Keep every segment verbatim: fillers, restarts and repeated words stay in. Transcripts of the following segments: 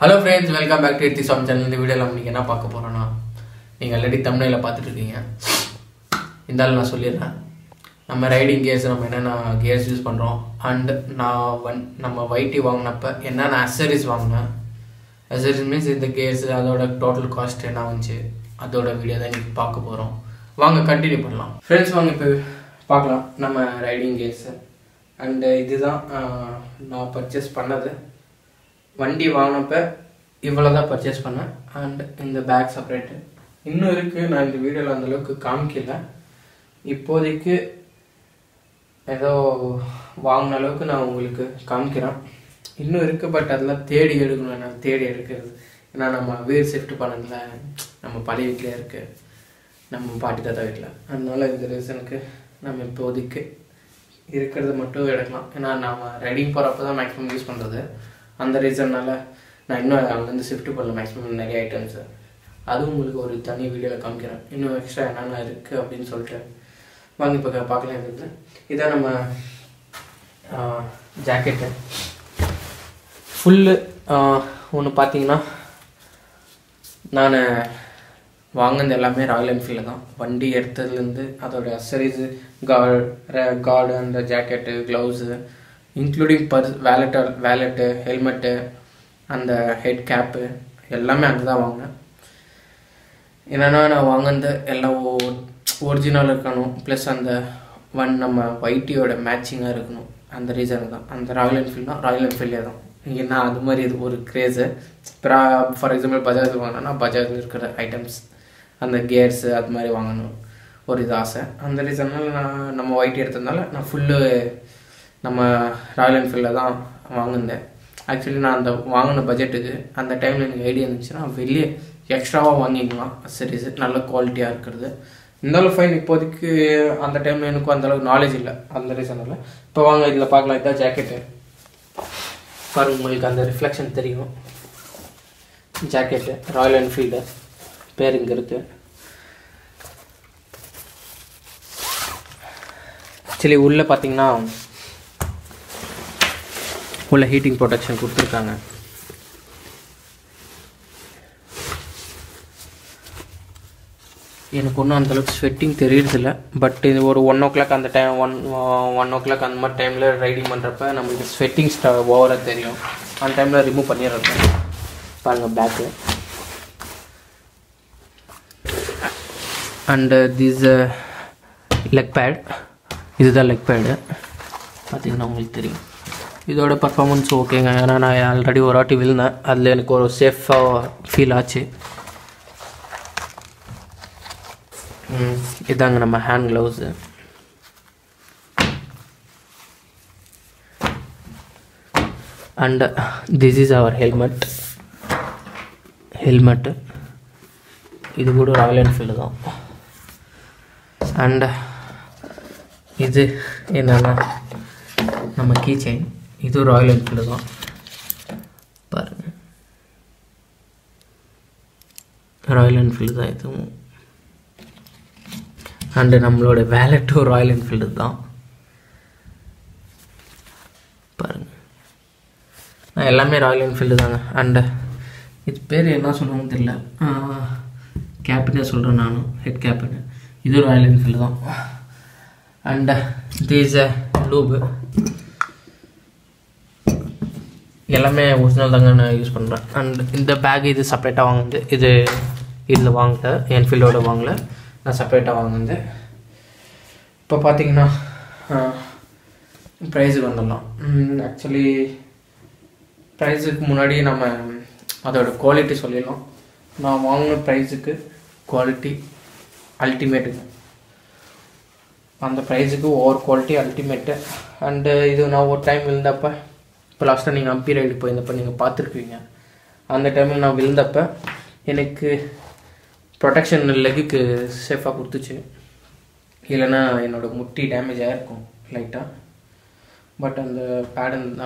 Hello friends, welcome back to Ethis on channel. In this video, we will talk about you already thumbnail. In this video, we riding gears. We use gears use and we use accessories. Accessories means the gears total cost. We will talk about video. We will continue. Friends, we will talk about riding gears. And this is the purchase. One day, I will purchase and in the bag separate. I will not do this video. I will not do this video. Now, I will do this video. I will do but I will do this video. I will do this video. I will do this video. I will do this video. I will do this video. I will do this video. I will do this video. I will and the reason I am shift to maximum items. That's why I will tell you video. I will extra this is our jacket. Full one pathina. I bought Royal Enfield. One day after accessories, guard, guard and jacket, gloves. Including purse, wallet, wallet, helmet, and the head cap. Everything I bought. Inanna I bought all original plus and the one white matching and the reason and the Royal Enfield Royal Enfield. Now that craze. For example, Bajaj bought. Bajaj items and the gears that I bought. Or is and the reason I bought white full. We Royal Enfield. Actually, I have a budget and the time I idea extra series quality. I have time knowledge and the reason. Now, I have a jacket. For the reflection, jacket, Royal Enfield, pairing. Actually, full heating protection கொடுத்திருக்காங்க எனக்கு ஒண்ணு அந்த அளவுக்கு sweating தெரியிறது இல்ல but இது ஒரு one o'clock அந்த time one o'clock அந்த மாதிரி டைம்ல ரைடிங் பண்றப்ப நமக்கு ஸ்வெட்டிங் ஓவரா தெரியும் அந்த டைம்ல ரிமூவ் பண்ணிரறது பாருங்க back and this leg pad இது தான் leg pad பாத்தீங்கன்னா உங்களுக்கு தெரியும். This performance is okay. I already already will na. Adle safe feel ache. Hmm. Hand gloves. And this is our helmet. Helmet. This is Royal Enfield. And this is our keychain. This is Royal Enfield. Royal Enfield. And we have a wallet to Royal Enfield. I am Royal Enfield. And this name is head cap. This is Royal Enfield. And this is lube. Yellame original danga use pandra and in the bag is separate vaangundhu idu idla vaangta Enfield oda vaangla na separate vaangundhu ipo pathina price vandala actually price ku munadi nama adoda quality sollirom na vaangna price ku quality ultimate and the price ku over quality ultimate and idu na over time illappa last time I period point the and the time I will the எனக்கு protection leg safe up to check. Helena, you know, mutti damage air like that. But on the pattern,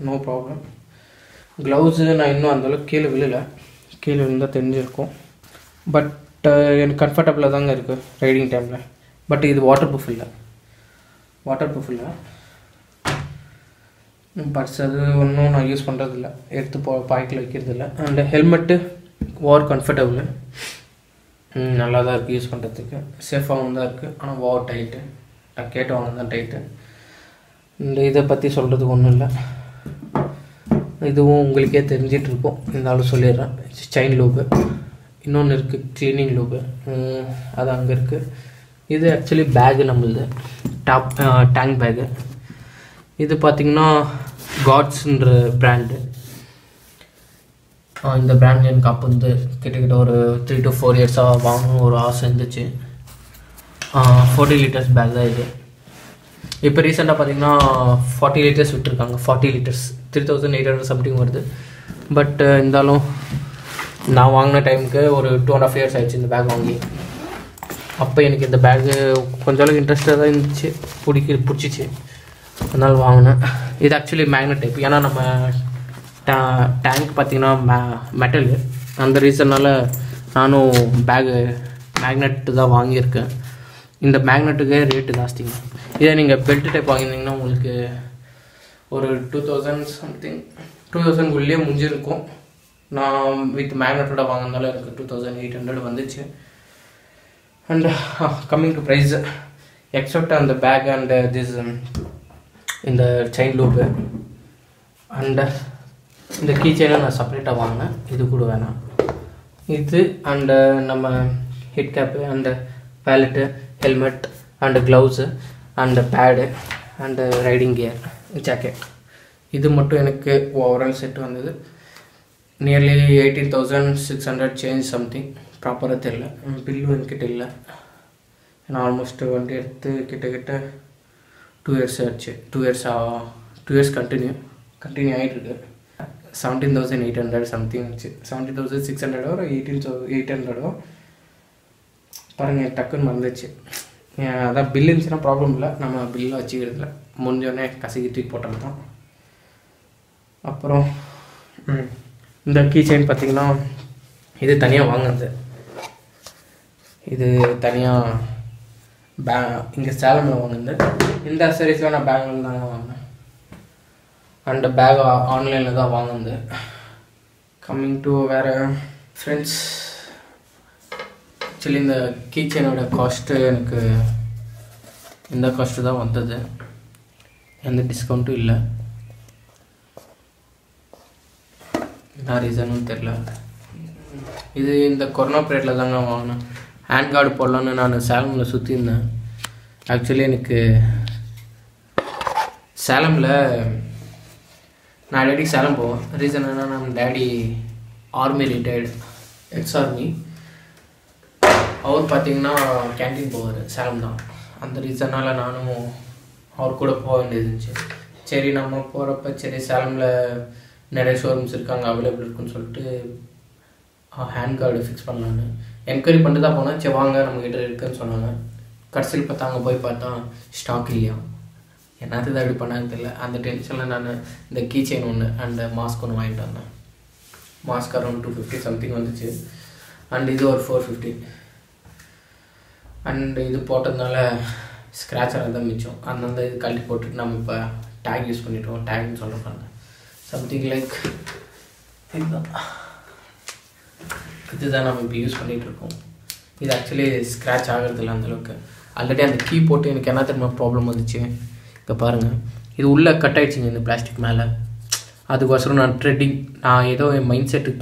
no problem. Gloves, I know, and the kill will kill in the tender. But in comfortable riding time, but it is waterproof. Waterproof. But I use it. And helmet war comfortable. I use it. Safe and war tight. I get on tight. This is the same thing. This is the same thing. Chain logo. Cleaning logo. This is actually bag. Top uh, tank bag. This is God's brand. Uh, in the brand name is three to four years of uh, forty liters bag. Now recent forty liters forty liters three thousand eight hundred something varudhu. But uh, indalum na vaangna time ku oru two and a half years aayichu indha bag vaangi appo enakku indha bag konjam interest ah irundhuchu pudikku pudichichu adhal vaangna idu actually magnet type yana nama ta tank pathina metal and the reason nala nanu bag magnet da vaangi irukken. In the magnet rate lasting. Here you belt type or two thousand something, two thousand gulle munjirko. Now with magnet vanganala two thousand eight hundred vandiche. And uh, coming to price, except on the bag and uh, this um, in the chain loop and uh, in the keychain na separate vangana. Idu kudu vena. Idu and uh, nama head cap and uh, palette. Helmet and gloves and pad and riding gear jacket. This is overall set nearly eighteen thousand six hundred change something proper thella billu enkitilla and almost one year two years search two years two years continue continue seventeen thousand eight hundred something seventeen thousand six hundred or eighteen thousand eight hundred or I don't have a bill problem. I don't have a bill. I don't have a bill. I don't have a keychain. This is the This is the This is the This is the bag online. Coming to where friends. Actually, in the keychain cost in the cost and the discount illa. No reason therla. This in the corner plate la danga hand guard polana na Salem la suthi na. Actually, nikke Salem la. Na daddy Salem po. Reason na na daddy army related, ex army. Our pathina canteen board, Salamna. And the reason I am our good point is Cherry Nama for a Cherry Salamla Nereshorm Circang available consult a hand guard fix Panana. Enquiry Pandata Pona, Chavanga, and Gator Consolana, Cursil Patanga Boy Pata, Stockilia. Another Panantilla and the tension and the keychain and the mask on white on the mask around two fifty something on the chair and is over four fifty. And this pot is scratch and then the tag use tag something like this is use this actually scratch already and the key pot in another problem this cut in the plastic mala that's why I'm trading mindset in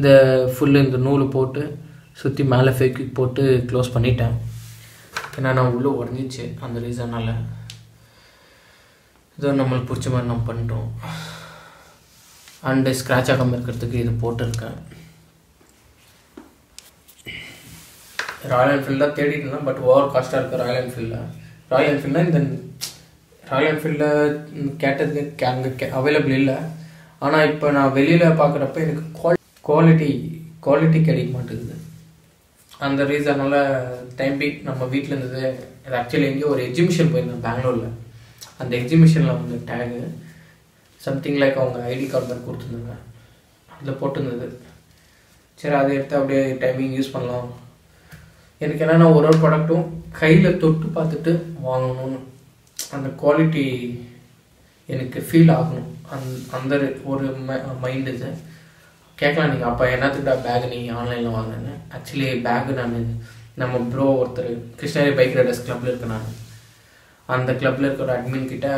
the full in the null pot. So, the mala fake pot close panita. And I will orange and the reason Allah. The normal purchaman numpanto and scratch a comer the portal car. Royal Enfield, thirty, but war cost are Royal Enfield. Royal Enfield, then Royal Enfield cat available. And I put a value quality quality carrying. And the reason time being, we week actually an exhibition in Bangalore. And the exhibition tag something like our I D card. The port timing use pannalam. Product and the quality எனக்கு feel ஆகணும் அந்த ஒரு mind இது கேட்கலாம். நீங்கள் அப்போ என்னத்துக்கிட்ட back நீங்கள் ஆன்லைனில் வாங்கினேன்னு ஆக்சுவலி பேக்கு நான் நம்ம ப்ரோ ஒருத்தர் கிருஷ்ணகிரி பைக் ரைடர்ஸ் கிளப்பில் இருக்கேன் நான் அந்த கிளப்பில் இருக்கிற அட்மின் கிட்ட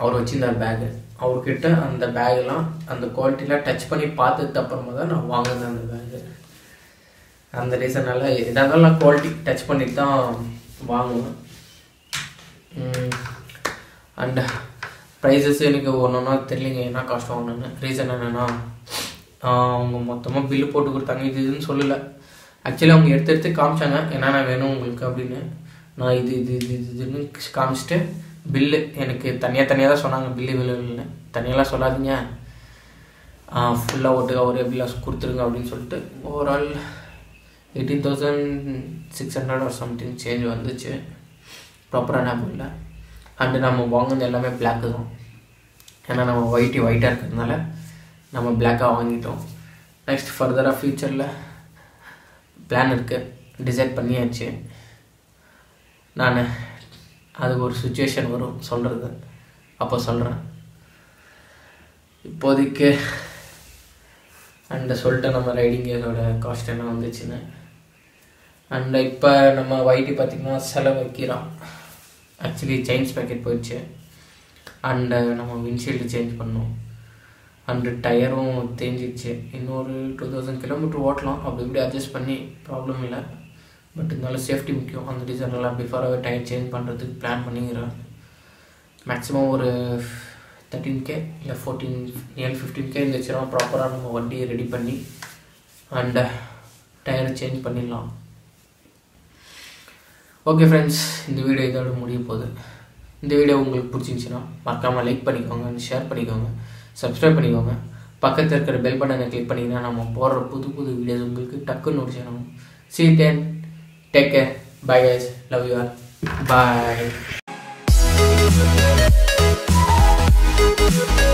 அவர் வச்சுருந்தார் பேகு. அவர்கிட்ட அந்த பேகெலாம் அந்த குவாலிட்டியெலாம் டச் பண்ணி பார்த்ததுக்கு அப்புறமா தான் நான் வாங்கினேன் அந்த பேகு. அந்த ரீசனால் எதாவது நான் குவாலிட்டி டச் பண்ணிட்டு தான் வாங்குவேன். அண்ட் ப்ரைஸஸ் எனக்கு ஒன்று ஒன்றா தெரியலைங்க என்ன காஸ்ட் வாங்கினேன்னு. ரீசன் என்னென்னா அவங்க மொத்தமாக பில்லு போட்டு கொடுத்தாங்க இது இதுன்னு சொல்லலை. ஆக்சுவலி அவங்க எடுத்து எடுத்து காமிச்சாங்க என்னென்ன வேணும் உங்களுக்கு அப்படின்னு. நான் இது இது இது இது இதுன்னு காமிச்சிட்டு பில்லு எனக்கு தனியாக தனியாக தான் சொன்னாங்க. பில்லு விலை இல்லைன்னு தனியெல்லாம் சொல்லாதீங்க, ஃபுல்லாக ஒட்டுக்கா ஒரே பில்லாக கொடுத்துருங்க அப்படின்னு சொல்லிட்டு overall eighteen thousand six hundred or something change வந்துச்சு. ப்ராப்பரான ஆப் இல்லை. அண்டு நம்ம வாங்கினது எல்லாமே பிளாக்கு தான். ஏன்னா நம்ம ஒயிட்டு ஒயிட்டாக இருக்கிறதுனால நம்ம பிளாக்காக வாங்கிட்டோம். நெக்ஸ்ட் ஃபர்தராக ஃப்யூச்சரில் பிளான் இருக்குது, டிசைட் பண்ணியாச்சு. நான் அதுக்கு ஒரு சுச்சுவேஷன் வரும் சொல்கிறது, அப்போ சொல்கிறேன். இப்போதைக்கு அண்டு சொல்லிட்டு நம்ம ரைடிங்கோட காஸ்ட் என்ன வந்துச்சுன்னு. அண்டு இப்போ நம்ம ஒயிட்டி பார்த்திங்கன்னா செலவு வைக்கிறோம். ஆக்சுவலி செயின்ஸ் பேக்கெட் போயிடுச்சு. அண்டு நம்ம விண்ட்ஷீல்டு சேஞ்ச் பண்ணோம். அண்டு டயரும் தேஞ்சிடுச்சு. இன்னொரு டூ தௌசண்ட் கிலோமீட்டர் ஓட்டலாம். அப்படி இப்படி அட்ஜஸ்ட் பண்ணி ப்ராப்ளம் இல்லை. பட் இருந்தாலும் சேஃப்டி முக்கியம். அந்த ரீசன்லாம் பிஃபோராகவே டயர் சேஞ்ச் பண்ணுறதுக்கு பிளான் பண்ணிக்கிறேன். மேக்ஸிமம் ஒரு தேர்ட்டீன் கே இல்லை ஃபோர்டீன் நியர் ஃபிஃப்டீன் கே இருந்துச்சுன்னா ப்ராப்பராக நம்ம வண்டியை ரெடி பண்ணி அண்டு டயரை சேஞ்ச் பண்ணிடலாம். ஓகே ஃப்ரெண்ட்ஸ், இந்த வீடியோ இதோட முடிய போகுது. இந்த வீடியோ உங்களுக்கு பிடிச்சிருந்துச்சின்னா மறக்காமல் லைக் பண்ணிக்கோங்க, ஷேர் பண்ணிக்கோங்க, சப்ஸ்கிரைப் பண்ணிக்கோங்க. பக்கத்தில் இருக்கிற பெல் பட்டனை கிளிக் பண்ணிங்கன்னா நம்ம போடுற புது புது வீடியோஸ் உங்களுக்கு டக்குன்னு நோட்டிஃபிகேஷன் ஆகும். See you then. Take care. Bye guys. Love you all. Bye.